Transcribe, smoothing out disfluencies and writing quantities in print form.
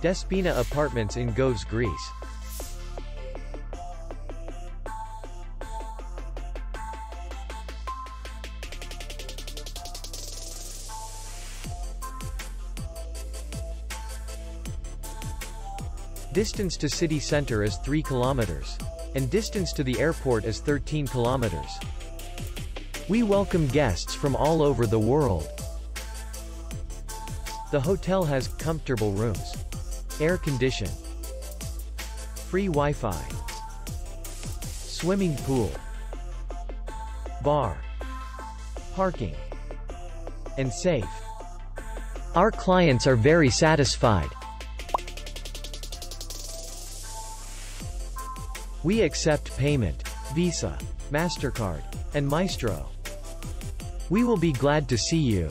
Despina Apartments in Gouves, Greece. Distance to city center is 3 kilometers. And distance to the airport is 13 kilometers. We welcome guests from all over the world. The hotel has comfortable rooms, air condition, free Wi-Fi, swimming pool, bar, parking, and safe. Our clients are very satisfied. We accept payment, Visa, MasterCard, and Maestro. We will be glad to see you.